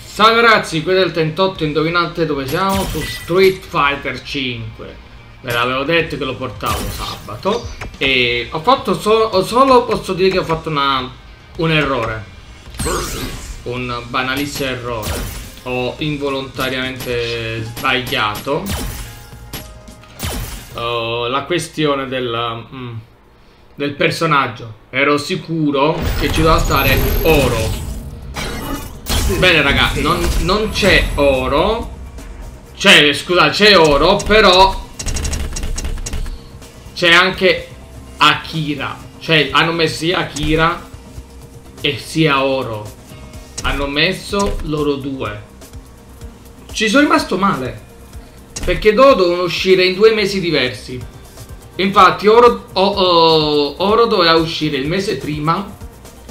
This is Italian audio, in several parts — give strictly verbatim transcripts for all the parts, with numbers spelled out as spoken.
Salve ragazzi, qui del trentotto, indovinate dove siamo? Su Street Fighter cinque. Ve l'avevo detto che lo portavo sabato. E ho fatto solo, solo posso dire che ho fatto una, un errore. Un banalissimo errore. Ho involontariamente sbagliato uh, la questione del, mm, del personaggio. Ero sicuro che ci doveva stare Oro. Bene raga, non, non c'è Oro. Cioè, scusa, c'è Oro, però c'è anche Akira. Cioè, hanno messo sia Akira e sia Oro. Hanno messo loro due. Ci sono rimasto male, perché loro dovevano uscire in due mesi diversi. Infatti Oro, oh, oh, Oro doveva uscire il mese prima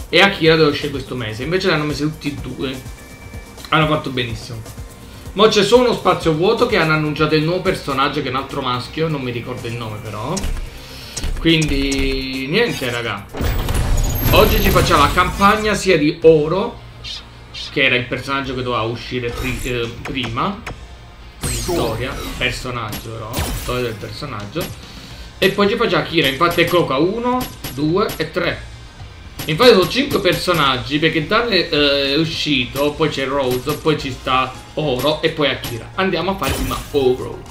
e Akira doveva uscire questo mese. Invece l'hanno messi tutti e due. Hanno fatto benissimo. Mo c'è solo uno spazio vuoto che hanno annunciato il nuovo personaggio, che è un altro maschio. Non mi ricordo il nome però. Quindi niente raga, oggi ci facciamo la campagna sia di Oro, che era il personaggio che doveva uscire pri eh, prima. Storia, personaggio però, storia del personaggio. E poi ci facciamo Akira. Infatti è Coca uno, due e tre. Infatti sono cinque personaggi, perché Dan è eh, uscito, poi c'è Rose, poi ci sta Oro e poi Akira. Andiamo a fare prima Oro.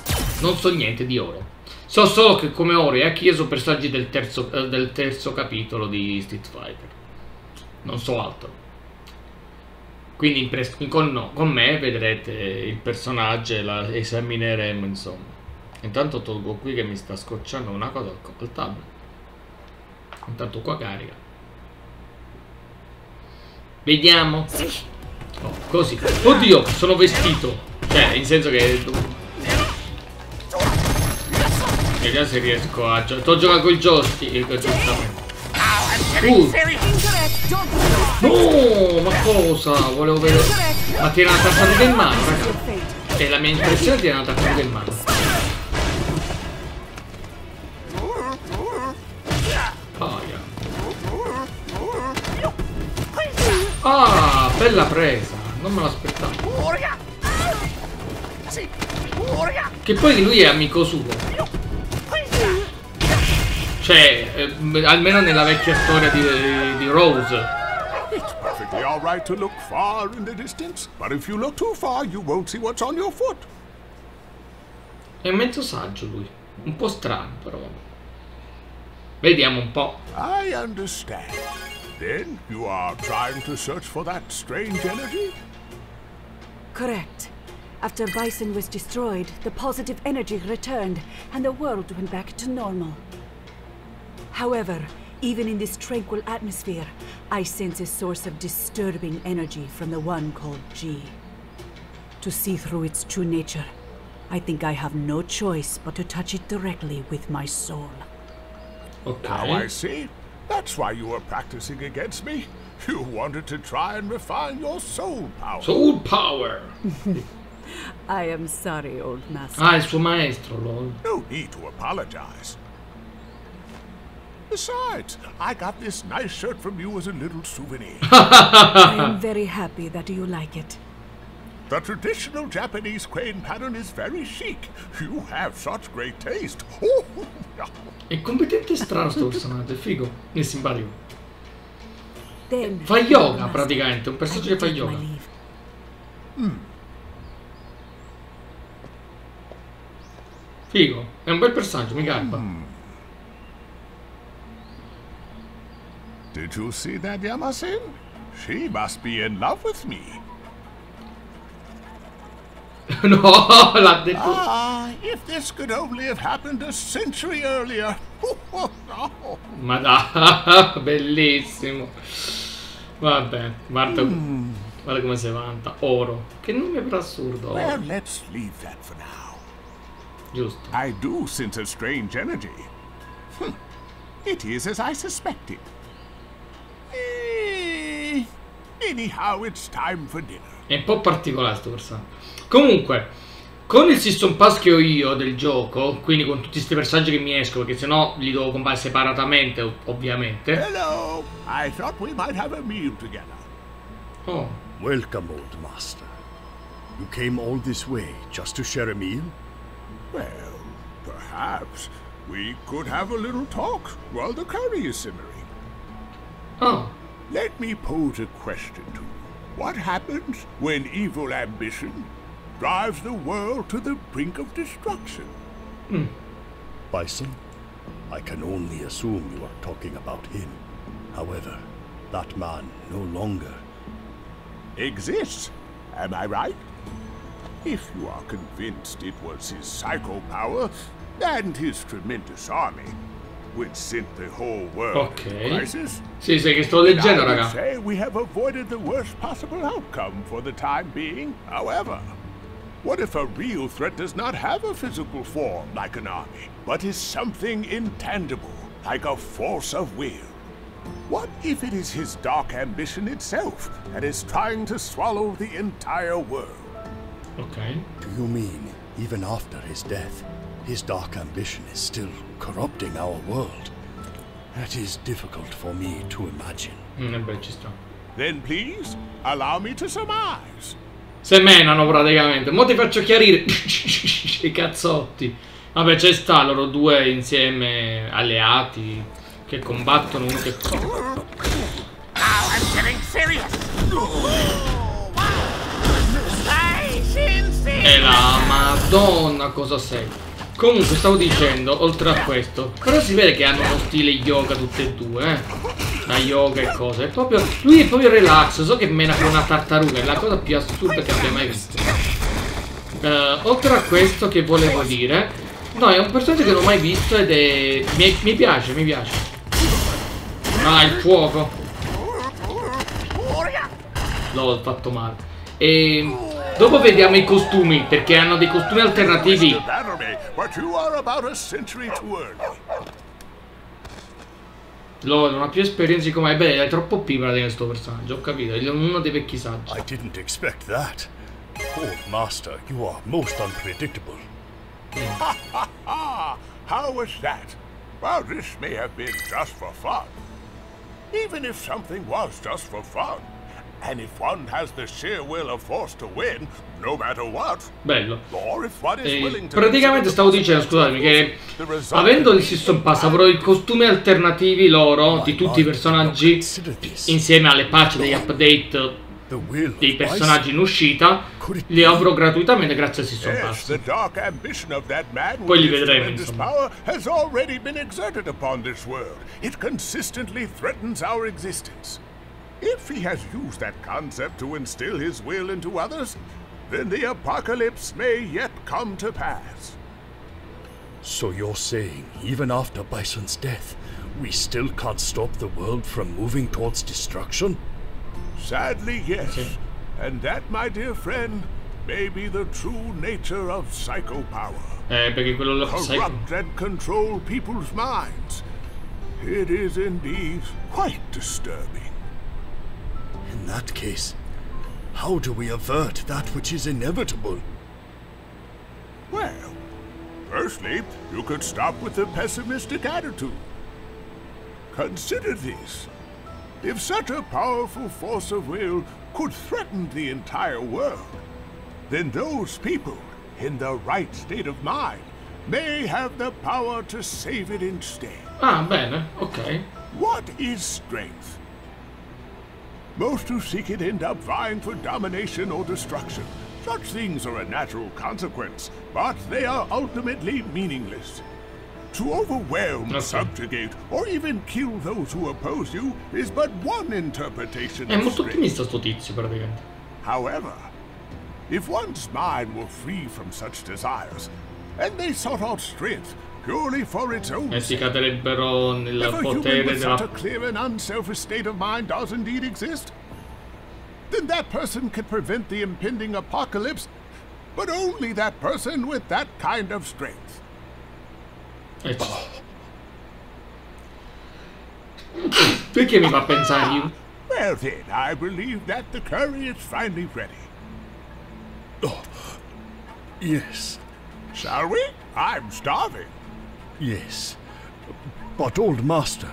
Non so niente di Oro. So solo che come Oro e Akira sono personaggi del terzo, eh, del terzo capitolo di Street Fighter. Non so altro. Quindi in con, no, con me vedrete il personaggio e la esamineremo insomma. Intanto tolgo qui che mi sta scocciando una cosa al tablet. Intanto qua carica. Vediamo. Oh, così. Oddio, sono vestito. Cioè, in senso che... vediamo se riesco a... sto giocando con il joystick. Giustamente. Uh. No, ma cosa? Volevo vedere... ma tiene una tappatura in mano, raga. E la mia impressione è che tiene una tappatura in mano. Oh, yeah. Ah, bella presa, non me l'aspettavo. Che poi lui è amico suo. Cioè, eh, almeno nella vecchia storia di, di Rose. È mezzo saggio lui, un po' strano però. Vediamo un po'. I understand. Then you are trying to search for that strange energy? Correct. After Bison was destroyed, the positive energy returned and the world went back to normal. However, even in this tranquil atmosphere, I sense a source of disturbing energy from the one called G. To see through its true nature, I think I have no choice but to touch it directly with my soul. Okay. Now I see. That's why you were practicing against me. You wanted to try and refine your soul power. Soul power. I am sorry, old master. Ah, il suo maestro, lol. No need to apologize. Besides, I got this nice shirt from you as a little souvenir. I am very happy that you like it. The traditional Japanese crane pattern is very chic. You have such great taste. Oh, no. È competente e strano sto personaggio, è figo, è simpatico. Fa yoga praticamente, un personaggio che fa yoga. Mm. Figo, è un bel personaggio, mi garba. Mm. Did you see that, Yamasen? She must be in love with me. No, l'ha detto. Ah, if this could only have happened a century earlier. Oh, no. Ma da, bellissimo. Vabbè, guarda, mm. guarda come si vanta. Oro. Che nome per assurdo. Oro. Well, let's leave that for now. Giusto. I do sense a strange energy. Hm. It is as I suspected. E... anyhow, it's time for dinner. È un po' particolare sto personaggio. Comunque, con il system pass che ho io del gioco, quindi con tutti questi personaggi che mi escono, perché sennò li devo comprare separatamente, ovviamente. Hello, I thought we might have a meal together. Oh. Welcome, old master. You came all this way just to share a meal? Well, perhaps we could have a little talk while the curry is simmering. Oh. Let me pose a question to you. What happens when evil ambition drives the world to the brink of destruction? Mm. Bison, I can only assume you are talking about him. However, that man no longer exists. Am I right? If you are convinced it was his psycho power and his tremendous army which sent the whole world okay. into crisis, sì, sì, che sto leggendo, I raga. Say we have avoided the worst possible outcome for the time being. However, what if a real threat does not have a physical form like an army, but is something intangible like a force of will? What if it is his dark ambition itself that is trying to swallow the entire world? Okay. Do you mean, even after his death, his dark ambition is still corrupting our world? That is difficult for me to imagine. Mm, Then please, allow me to surmise. Se menano praticamente. Mo ti faccio chiarire. I cazzotti. Vabbè, c'è sta, loro due insieme alleati che combattono uno che e la madonna cosa sei. Comunque stavo dicendo, oltre a questo, però si vede che hanno uno stile yoga tutte e due, eh? La yoga e cose, è proprio, lui è proprio relax. So che mena con una tartaruga, è la cosa più assurda che abbia mai visto. uh, Oltre a questo, che volevo dire, no, è un personaggio che non ho mai visto ed è... Mi, mi piace, mi piace. Ah, il fuoco. No, l'ho fatto male. E dopo vediamo i costumi, perché hanno dei costumi alternativi. Lol, non ha più esperienze come... È beh, è troppo pipa di questo personaggio, ho capito. È uno dei vecchi saggi. I didn't expect that. Old master, you are most unpredictable. Ha ha ha! How was that? Well, this may have been just for fun. Even if something was just for fun, and if one has the sheer will of force to win, no matter what. Bello. Or if one is willing to... Praticamente stavo dicendo, scusatemi, che avendo il System Pass avrò i costumi alternativi loro di tutti i personaggi insieme alle patch degli update dei personaggi in uscita, li avrò gratuitamente grazie al System Pass. Poi li vedremo, insomma. So you're saying, even after Bison's death, we still can't stop the world from moving towards destruction? Sadly, yes. Okay. And that, my dear friend, may be the true nature of psycho power. Eh, perché quello lo corrupt and control people's minds. It is indeed quite disturbing. In that case, how do we avert that which is inevitable? Well, firstly, you could stop with the pessimistic attitude. Consider this. If such a powerful force of will could threaten the entire world, then those people in the right state of mind may have the power to save it instead. Ah, bene, okay. What is strength? Most who seek it end up vying for domination or destruction. Such things are a natural consequence, but they are ultimately meaningless. To overwhelm, okay. subjugate, or even kill those who oppose you is but one interpretation of strength. However, if one's mind were free from such desires, and they sought out strength purely for its own sake, if a human with such a clear and unselfish state of mind does indeed exist, then that person could prevent the impending apocalypse, but only that person with that kind of strength. Perché mi fa pensare io? Well then, I believe that the curry is finally ready. Oh, yes. Shall we? I'm starving. Yes. But old master,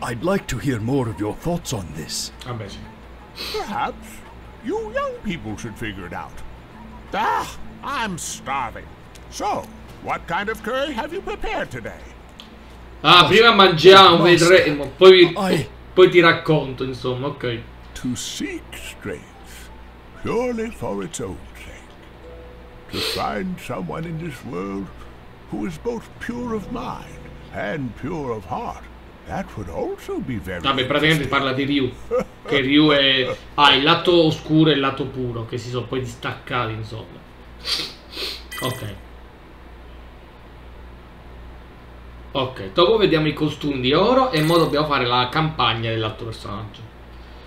I'd like to hear more of your thoughts on this. Perhaps You young people should figure it out. Ah, I'm starving. So, what kind of curry have you prepared today? Ah, prima mangiamo, vedremo, poi, poi ti racconto, insomma, ok. To seek strength, purely for its own sake. To find someone in this world who is both pure of mind and pure of heart. That would also be very Vabbè, praticamente parla di Ryu. Che Ryu è... ha il lato oscuro e il lato puro, che si sono poi distaccati, insomma. Ok. Ok, dopo vediamo i costumi di Oro e ora dobbiamo fare la campagna dell'altro personaggio.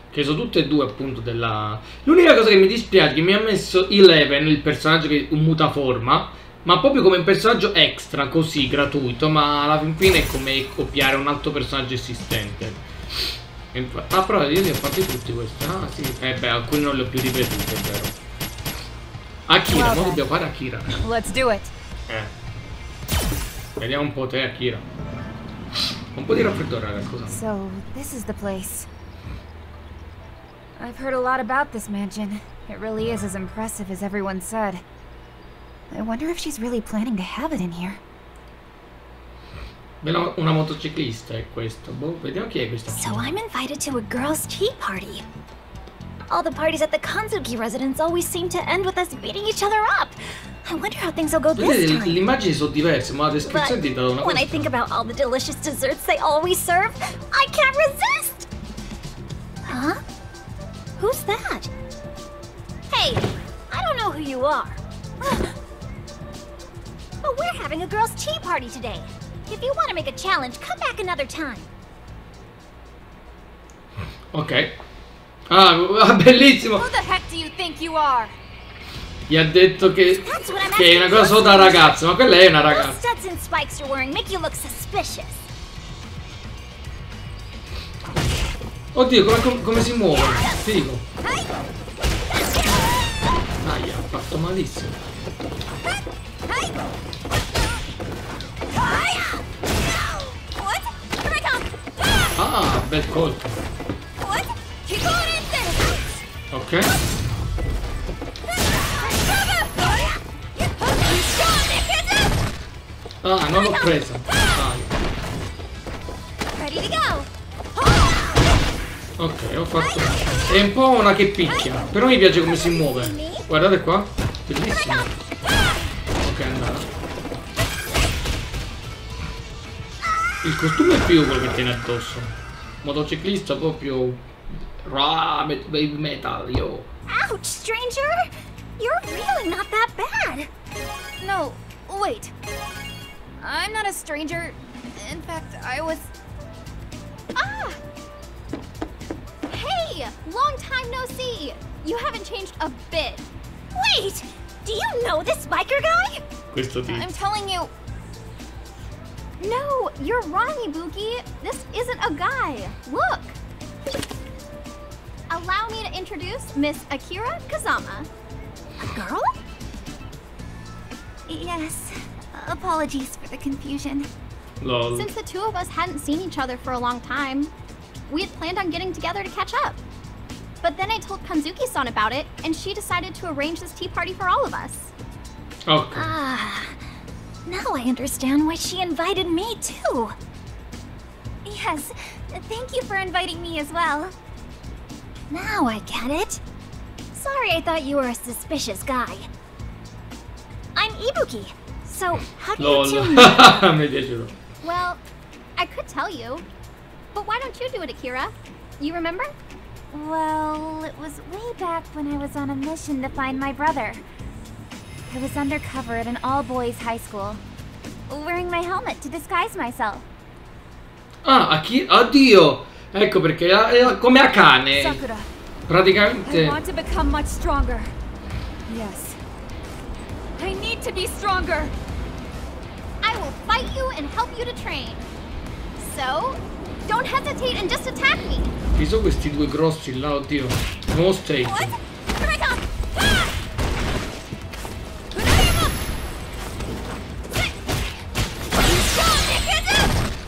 Che sono tutte e due, appunto, della... L'unica cosa che mi dispiace è che mi ha messo Eleven, il personaggio che mutaforma, ma proprio come un personaggio extra, così, gratuito, ma alla fine è come copiare un altro personaggio esistente. Ah, però io li ho fatti tutti questi. Ah, sì. Eh beh, alcuni non li ho più ripetuti, è vero. Akira, ora dobbiamo fare Akira. Let's do it. Eh. Vediamo un po' te, Akira. Un po' di raffreddore, ragazzi, scusa. So, this is the place. I've heard a lot about this mansion. It really is as impressive as everyone said. I wonder if she's really planning to have it in here. Una motociclista è questo. Boh, vediamo chi è questa. So I'm invited to a girls' tea party. All the parties at the Kanzuki residence always seem to end with us beating each other up. I wonder how things will go this time. Le immagini sono diverse, ma la descrizione ti dà una cosa. When I think about all the delicious desserts they always serve, I can't resist. Huh? Who's that? Hey, I don't know who you are. But we're having a girls' tea party today. If you want to make a challenge, come back another time. Ok. Ah, bellissimo. Who the heck do you think you are? Gli ha detto che, che è una cosa solo da ragazzo, ma quella è una ragazza. Oddio, come, come si muove? Figo. Aia, ha fatto malissimo. Ah, bel colpo. Ok. Ah, non l'ho presa. Ah. Ok, ho fatto. È un po' una che picchia, però mi piace come si muove. Guardate qua. Bellissimo. Ok, andata. Il costume è più quello che tiene addosso. Motociclista proprio. Raw metal, yo. Ouch, stranger! You're really not that bad. No, wait. I'm not a stranger. In fact, I was. Ah! Hey! Long time no see! You haven't changed a bit. Wait! Do you know this biker guy? Questo tizio. I'm telling you. No, you're wrong, Ibuki. This isn't a guy. Look. Allow me to introduce Miss Akira Kazama. A girl? Yes. Apologies for the confusion. Lol. Since the two of us hadn't seen each other for a long time, we had planned on getting together to catch up. But then I told Kanzuki-san about it, and she decided to arrange this tea party for all of us. Okay. Ah. Now I understand why she invited me too. Yes, thank you for inviting me as well. Now I get it. Sorry, I thought you were a suspicious guy. I'm Ibuki. So how do Lol. you two know? Well, I could tell you, but why don't you do it, Akira? You remember? Well, it was way back when I was on a mission to find my brother. I was undercover at an all-boys high school, wearing my helmet to disguise myself. Ah, Akira, oddio! Ecco perché è come Akane. Sakura. Praticamente. I want to become much stronger. Yes. I need to be stronger. I will fight you and help you to train. So, don't hesitate and just attack me. Ci sono questi due grossi là, oddio. No straight.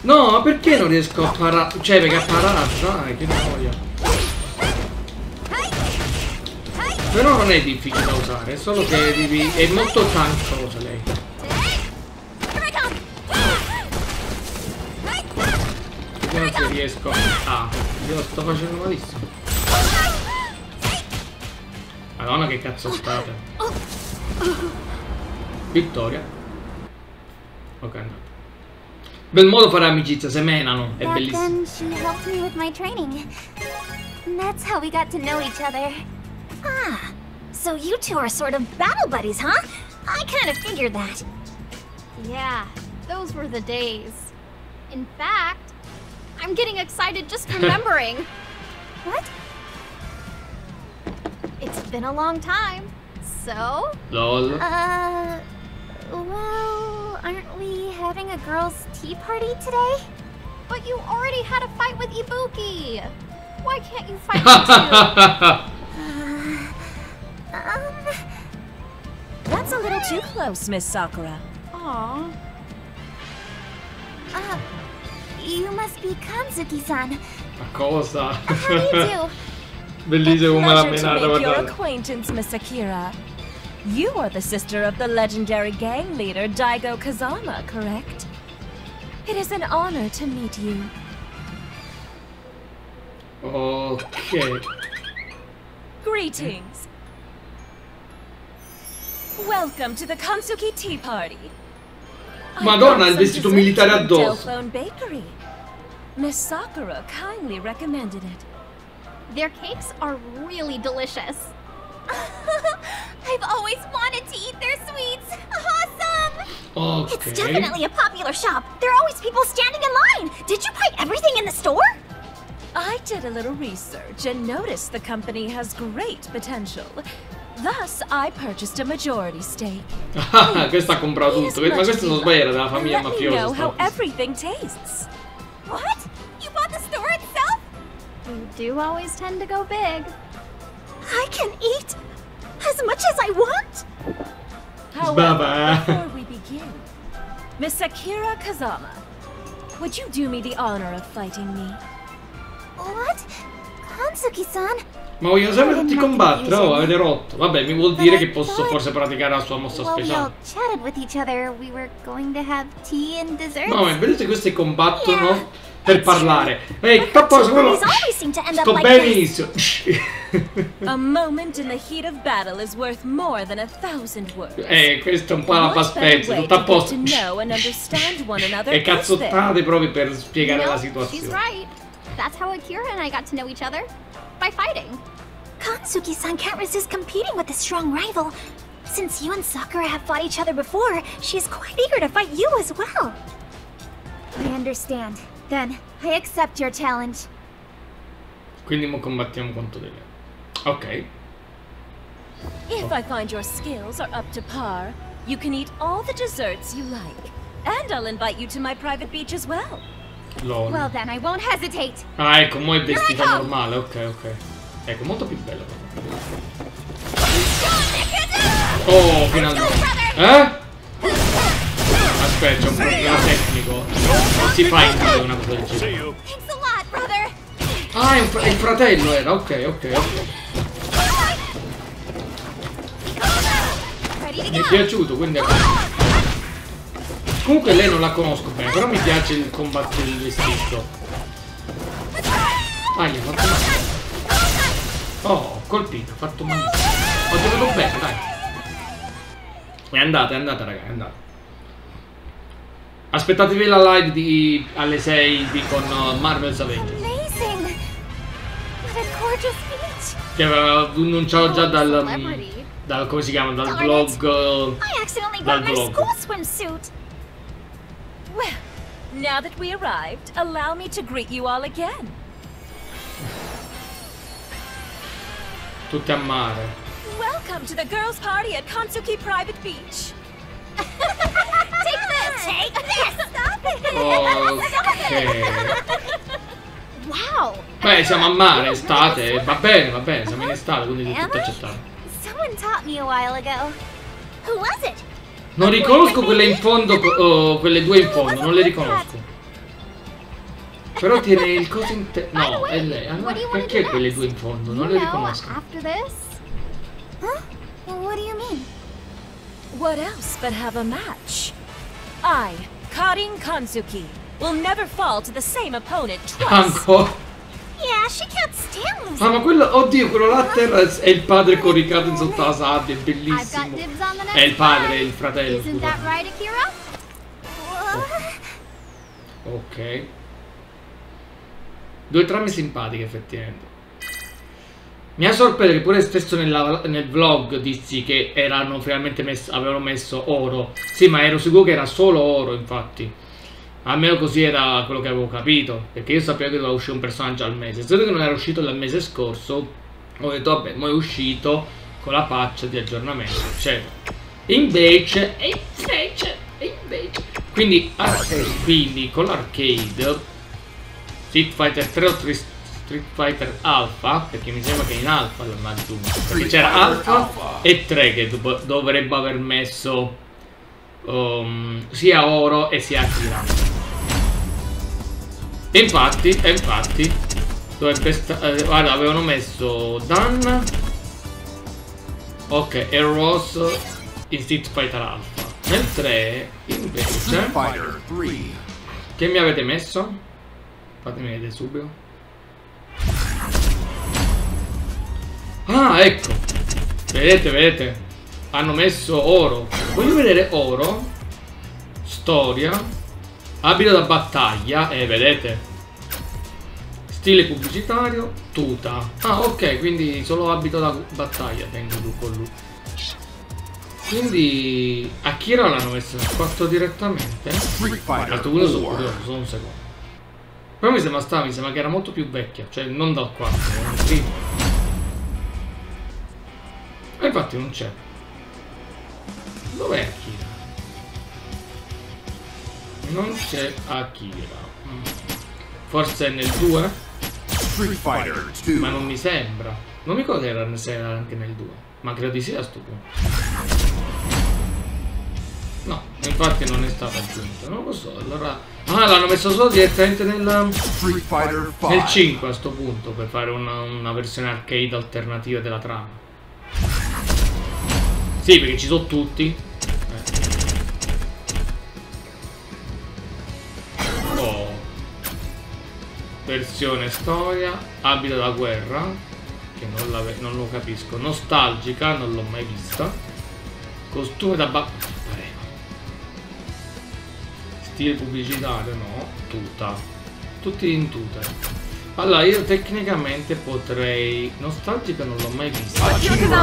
No, ma perché non riesco a parare? Cioè, perché a parare? Dai, che noia. Però non è difficile da usare, è solo che devi... è molto tankiosa lei. Vediamo se riesco... ah, io sto facendo malissimo. Madonna che cazzo state. Vittoria. Ok, no. Bel modo fare amicizia, se menano, è bellissimo. That's how we got to know each other. Ah, so you two are sort of battle buddies, huh? I kind of figured that. Yeah, those were the days. In fact, I'm getting excited just remembering. What? It's been a long time. So? Lol. Uh, well, aren't we having a girls' tea party today? But you already had a fight with Ibuki. Why can't you fight me too? Um, that's a little too close, Miss Sakura. Aww. Uh, you must be Kanzuki-san. Ma cosa? How do you do? Bellissimo, come l'ha menata, guardate. Your acquaintance, Miss Akira. You are the sister of the legendary gang leader Daigo Kazama, correct? It is an honor to meet you. Okay. Greetings. Welcome to the Kanzuki tea party. Madonna, il vestito militare addosso. Miss Sakura kindly recommended it. Their cakes are really delicious. I've always wanted to eat their sweets. Awesome. Okay. It's definitely a popular shop. There are always people standing in line. Did you buy everything in the store? I did a little research and noticed the company has great potential. Thus, I purchased a majority stake. Ah, questa ha comprato tutto. Ma questo non sbaglio, della famiglia mafiosa. Let me know how everything tastes. What? You bought the store itself? You do always tend to go big. I can eat as much as I want. However, before we begin, Miss Akira Kazama, would you do me the honor of fighting me? What? Kanzuki-san? Ma voglio sempre tutti combattere, oh, avete rotto. Vabbè, mi vuol dire che posso forse praticare la sua mossa speciale. No, ma vedete questi combattono per parlare. Ehi, sto benissimo. Eh, questo è un po' la paspezza, tutto a posto. E cazzottate proprio per spiegare la situazione. That's how Akira and I got to know each other, by fighting. Kanzuki-san can't resist competing with a strong rival. Since you and Sakura have fought each other before, she is quite eager to fight you as well. I understand. Then, I accept your challenge. Quindi mo combattiamo contro di lei. Ok. If I find your skills are up to par, you can eat all the desserts you like. And I'll invite you to my private beach as well. Lol. Well then I won't hesitate. Ah, ecco, mo' è vestito normale, ok, ok. Ecco, molto più bello. Oh, finalmente. Eh? Aspetta, c'è un problema tecnico. Non si fa in caso una cosa del genere. Ah, è, un fr è il fratello era, ok, ok, ok. Mi è piaciuto, quindi ecco. Comunque lei non la conosco bene, però mi piace il combattere il vestito. Ah, gli ho fatto male. Oh, colpito, ho fatto male. Ho giocato bene, dai. È andata, è andata, ragazzi, è andata. Aspettatevi la live di alle sei di con Marvel's Avengers. Che avevo annunciato già dal, dal... come si chiama? Dal vlog... Dal vlog. Well, now that we arrived, allow me to greet you all again. Tutte a mare. Welcome to the girls' party at Kanzuki Private Beach. Take this! Take this! Stop it! Okay. Wow! Beh, siamo a mare, estate. Va bene, va bene, siamo in estate, quindi è tutto accettato. Someone taught me a while ago. Who was it? Non riconosco quelle in fondo, oh, quelle due in fondo, non le riconosco. Però tiene il coso in te... no, è lei. Allora, perché quelle due in fondo? Non le riconosco. Huh? Well, what do you mean? What else but have a match? I, Karin Kanzuki, will never fall to the same opponent twice. Yeah, she can't stand losing. Ah, ma quello, oddio, quello là a terra è il padre con Riccardo sotto la sabbia, è bellissimo. È il padre, è il fratello. Isn't that right, Akira? Oh. Ok. Due trame simpatiche, effettivamente. Mi ha sorpreso che pure spesso nella, nel vlog dissi che erano finalmente messo, avevano messo Oro. Sì, ma ero sicuro che era solo Oro, infatti. Almeno così era quello che avevo capito, perché io sapevo che doveva uscire un personaggio al mese. Solo che non era uscito dal mese scorso, ho detto vabbè, ma è uscito con la patch di aggiornamento, eccetera. Invece, invece, invece... Quindi, quindi con l'arcade... Street Fighter tre o Street Fighter Alpha, perché mi sembra che in Alpha l'hanno aggiunto, perché c'era Alpha e tre che dov dovrebbe aver messo um, sia Oro e sia Akira. E infatti, e infatti dovrebbe eh, guarda, avevano messo Dan, ok, e Ross in Street Fighter Alpha. Nel tre invece, che mi avete messo? Fatemi vedere subito. Ah, ecco. Vedete, vedete. Hanno messo Oro. Voglio vedere Oro. Storia. Abito da battaglia. E eh, vedete. Stile pubblicitario. Tuta. Ah, ok. Quindi solo abito da battaglia tengo con lui. Quindi Akira l'hanno messo nel quarto direttamente. L'altro quello sono curioso. Sono un secondo. Però mi sembra strano, mi sembra che era molto più vecchia, cioè non dal quarto, era dal primo. E infatti non c'è. Dov'è Akira? Non c'è Akira. Forse è nel due? Street Fighter due. Ma non mi sembra. Non mi ricordo se era anche nel due, ma credo di sì a sto punto. No, infatti non è stato aggiunto, non lo so, allora... Ah, l'hanno messo solo direttamente nel... nel cinque a sto punto, per fare una, una versione arcade alternativa della trama. Sì, perché ci sono tutti. Eh. Oh. Versione storia, abito da guerra, che non, la, non lo capisco, nostalgica, non l'ho mai vista. Costume da battaglia. Stile pubblicitario, no, tuta, tutti in tuta. Allora io tecnicamente potrei, nostalgica non l'ho mai vista. Oddio, oddio, oddio,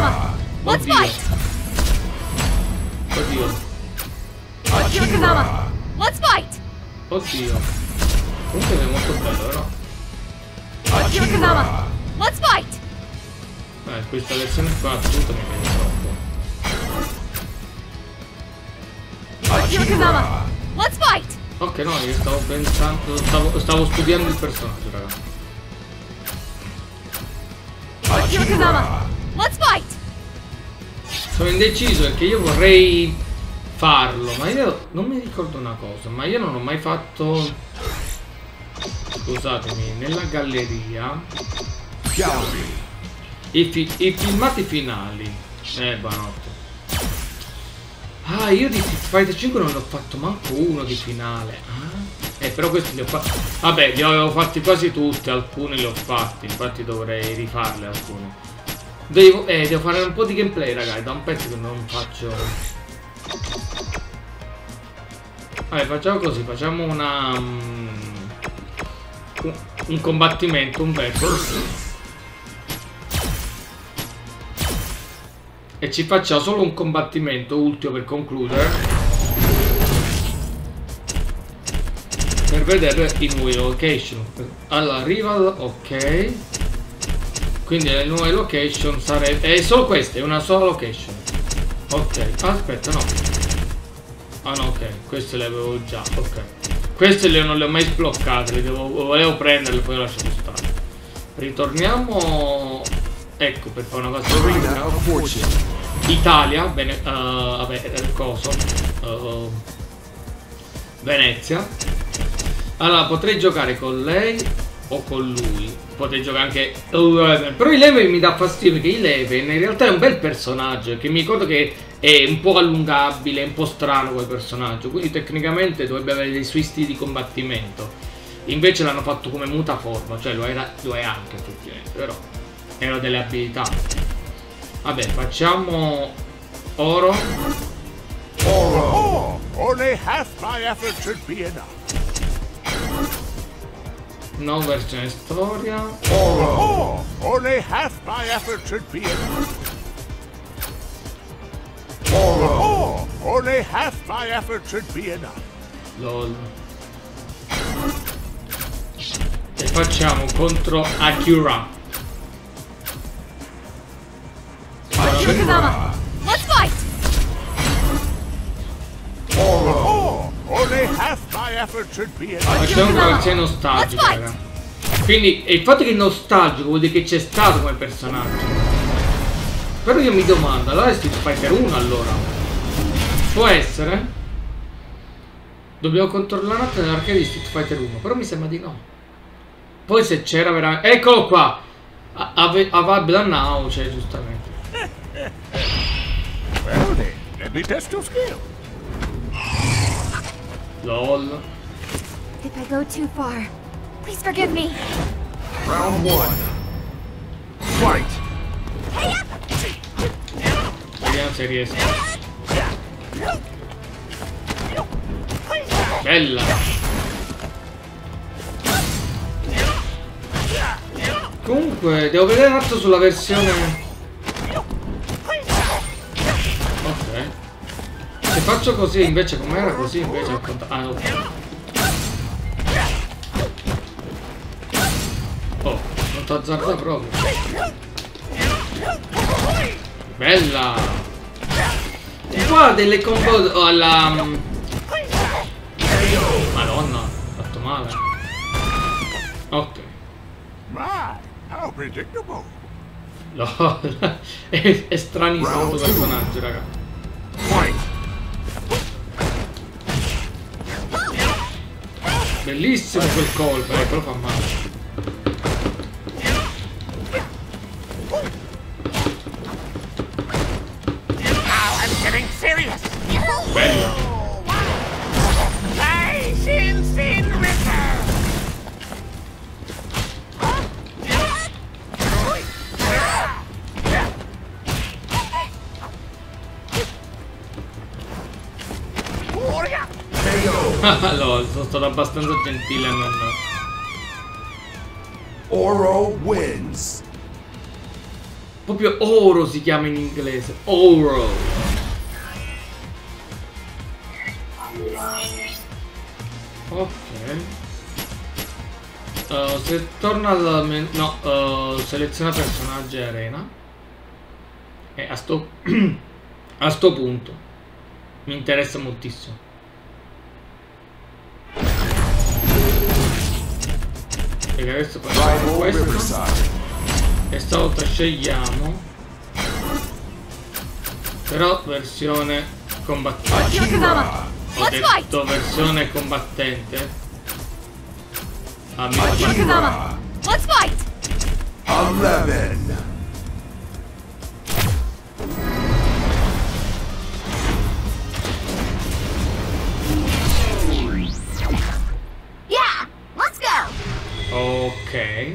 comunque è molto bello, però no? Eh, questa versione qua tutto mi piace troppo. Akira Kazama! Let's fight! Ok, no, io stavo pensando, stavo, stavo studiando il personaggio, ragazzi. Akira Kazama! Let's fight! Sono indeciso perché io vorrei farlo, ma io non mi ricordo una cosa, ma io non ho mai fatto... Scusatemi, nella galleria... I, fi i filmati finali. Eh, banotto. Ah, io di Street Fighter cinque non ne ho fatto manco uno di finale. Ah. Eh, però questi li ho fatti. Vabbè, li avevo fatti quasi tutti, alcuni li ho fatti, infatti dovrei rifarle alcune. Devo, eh, devo fare un po' di gameplay, ragazzi, da un pezzo che non faccio. Vabbè, facciamo così, facciamo una... Um, un combattimento, un verso. E ci facciamo solo un combattimento ultimo per concludere, per vedere i nuovi location. Allora, rival, ok. Quindi le nuove location sarebbe... È solo questa, è una sola location. Ok, aspetta, no. Ah no, ok, queste le avevo già, ok. Queste le, non le ho mai sbloccate, le devo, volevo prenderle, poi lasciamo stare. Ritorniamo... Ecco, per fare una cosa. Italia, bene, uh, vabbè, coso. Uh, Venezia. Allora, potrei giocare con lei o o con lui, potete giocare anche Eleven. Però Eleven mi dà fastidio, perché Eleven in realtà è un bel personaggio, che mi ricordo che è un po' allungabile, è un po' strano quel personaggio, quindi tecnicamente dovrebbe avere dei suoi stili di combattimento. Invece l'hanno fatto come mutaforma, cioè lo, era, lo è anche effettivamente, però erano delle abilità. Vabbè, facciamo Oro. Oro. Oh, only half my effort should be enough. No versione storia. Oro. Oh, only half my effort should be enough. Oro. Oh, only half my effort should be enough. Lol. E facciamo contro Akira. Akira Kazama, let's fight! Oh, only half my effort should be enough. Facciamo una reazione nostalgica, raga. Quindi il fatto che è nostalgico vuol dire che c'è stato quel personaggio. Però io mi domando, allora è Street Fighter uno allora? Può essere? Dobbiamo controllare nell'archivio di Street Fighter uno, però mi sembra di no. Poi se c'era veramente... Eccolo qua! Avabla now, cioè giustamente. Lol. If I go too far, please forgive me. Round one. Fight! Vediamo se riesco. Bella! Comunque, devo vedere un altro sulla versione. Ok. Se faccio così invece, com'era così invece al contrario. Oh, non ti azzarda proprio. Bella! Qua delle combo oh, alla... Madonna, ho fatto male. Ok. Predictable. No, è, è stranissimo questo personaggio, raga. Bellissimo quel colpo, eh, però fa male. Bello. Allora, sono stato abbastanza gentile a non... Oro wins. Proprio Oro si chiama in inglese. Oro. Ok. Uh, se torna al... No, uh, seleziona personaggio e arena. E a sto... a sto punto mi interessa moltissimo. Perché adesso facciamo questo e stavolta scegliamo però versione combattente. Ho detto versione combattente. Akira, let's fight! Eleven. Ok,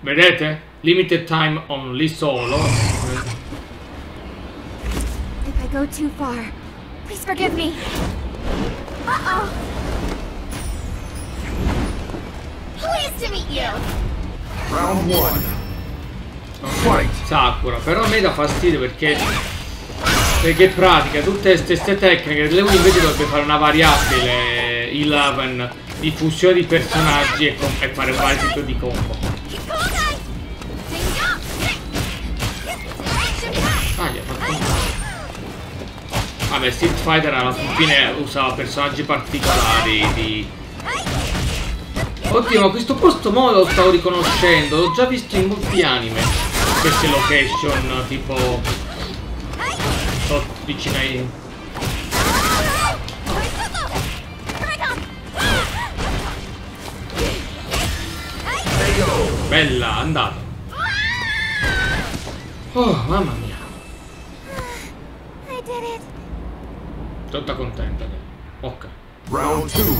vedete? Limited time only, solo. If I go too far, please forgive me. Uh-oh. Pleased to meet you. Round one. Okay. Sakura, però a me dà fastidio perché perché pratica tutte queste stesse tecniche. Lei invece dovrebbe fare una variabile Eleven. Di fusione di personaggi e, e fare un vari tipo di combo. Ah, gli ha fatto un po'. Vabbè, Street Fighter alla fine usava personaggi particolari di... Oddio, ma questo posto mo lo stavo riconoscendo, l'ho già visto in molti anime. Queste location tipo... sotto vicino ai... Bella, andata. Oh, mamma mia. Tutta contenta. Ok. Round due.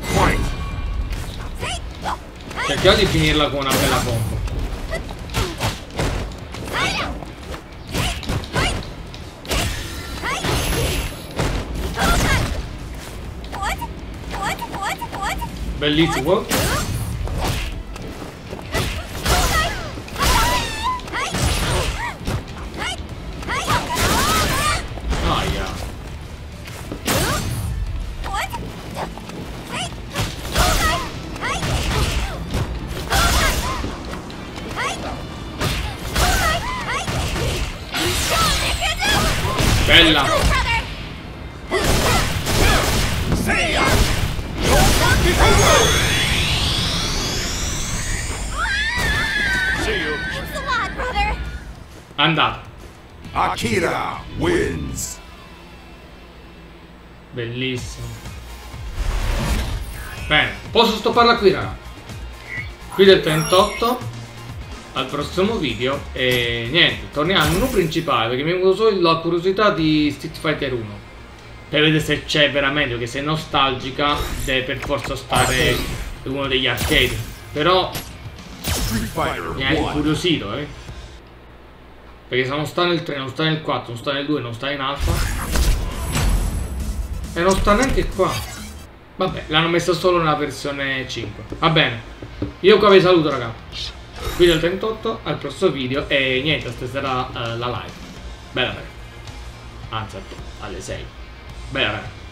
Fight. Cerchiamo di finirla con una bella bomba. Bellissimo. Bella. Andato. Akira wins. Bellissimo. Bene, posso stopparla qui, raga. Qui del trentotto. Al prossimo video e niente, torniamo al menu principale perché mi è venuto solo la curiosità di Street Fighter uno per vedere se c'è veramente, perché se è nostalgica deve per forza stare in uno degli arcade, però mi ha incuriosito, eh, perché se non sta nel tre, non sta nel quattro, non sta nel due, non sta in alfa e non sta neanche qua. Vabbè, l'hanno messa solo nella versione cinque. Va bene, io qua vi saluto, ragazzi. Qui del trentotto, al prossimo video e niente, stasera uh, la live. Bella raga. Anzi, alle sei. Bella raga.